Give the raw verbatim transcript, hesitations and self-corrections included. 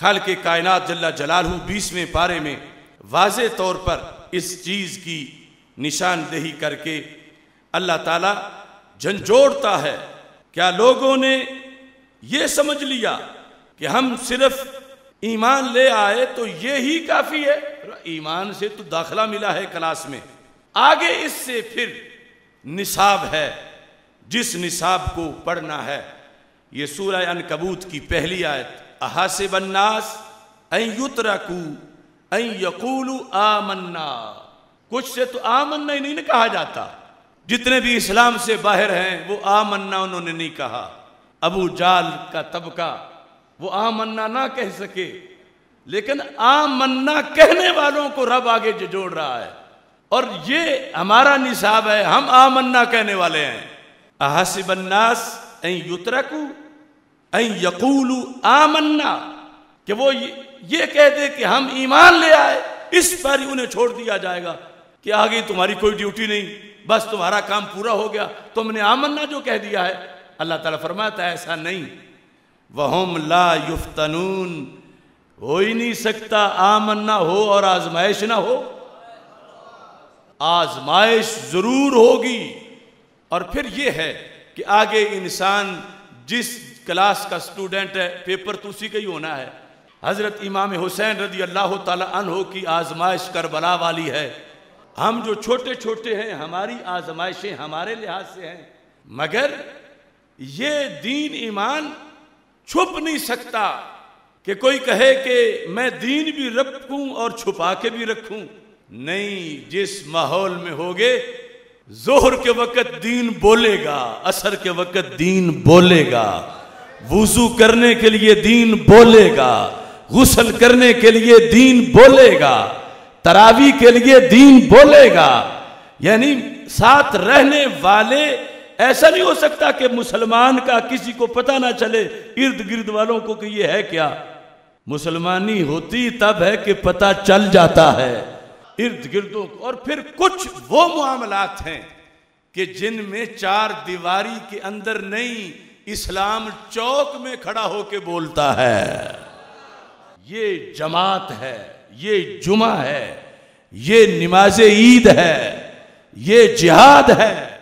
खल के कायनात जल्ला जलालहू बीसवें पारे में वाज़े तौर पर इस चीज़ की निशानदेही करके अल्लाह ताला झंझोड़ता है। क्या लोगों ने यह समझ लिया कि हम सिर्फ ईमान ले आए तो ये ही काफ़ी है? ईमान से तो दाखिला मिला है क्लास में, आगे इससे फिर निसाब है जिस निसाब को पढ़ना है। ये सूरह अनकबूत की पहली आयत, अहासिबन्नास अन युतरकू अन यकूलू आमन्ना। कुछ से तो आमन्ना ही नहीं कहा जाता, जितने भी इस्लाम से बाहर हैं वो आमन्ना उन्होंने नहीं कहा। अबू जाल का तबका वो आमन्ना ना कह सके, लेकिन आमन्ना कहने वालों को रब आगे जोड़ रहा है और ये हमारा निसाब है, हम आमन्ना कहने वाले हैं। अहासिबन्नास अन युतरकू अन यकूलू आमन्ना, कि वो ये, ये कह दे कि हम ईमान ले आए, इस पर उन्हें छोड़ दिया जाएगा कि आगे तुम्हारी कोई ड्यूटी नहीं, बस तुम्हारा काम पूरा हो गया, तुमने आमन्ना जो कह दिया है। अल्लाह ताला फरमाता है ऐसा नहीं, वहुम ला युफ्तनून, हो ही नहीं सकता आमन्ना हो और आजमाइश ना हो। आजमाइश जरूर होगी। और फिर ये है कि आगे इंसान जिस क्लास का स्टूडेंट है पेपर तो उसी का ही होना है। हज़रत इमाम हुसैन रज़ी अल्लाह ताला अन्हो की आजमाइश करबला वाली है। हम जो छोटे छोटे हैं हमारी आजमाइशें हमारे लिहाज से हैं, मगर ये दीन ईमान छुप नहीं सकता कि कोई कहे कि मैं दीन भी रखूं और छुपा के भी रखूं। नहीं, जिस माहौल में होगे जोहर के वक़्त दीन बोलेगा, असर के वक़्त दीन बोलेगा, वुज़ू करने के लिए दीन बोलेगा, गुस्ल करने के लिए दीन बोलेगा, तरावी के लिए दीन बोलेगा। यानी साथ रहने वाले, ऐसा नहीं हो सकता कि मुसलमान का किसी को पता ना चले इर्द गिर्द वालों को कि ये है क्या। मुसलमानी होती तब है कि पता चल जाता है इर्द गिर्दों को। और फिर कुछ वो मामलात हैं कि जिनमें चार दीवारी के अंदर नहीं, इस्लाम चौक में खड़ा होके बोलता है। ये जमात है, ये जुमा है, ये नमाज ईद है, ये जिहाद है।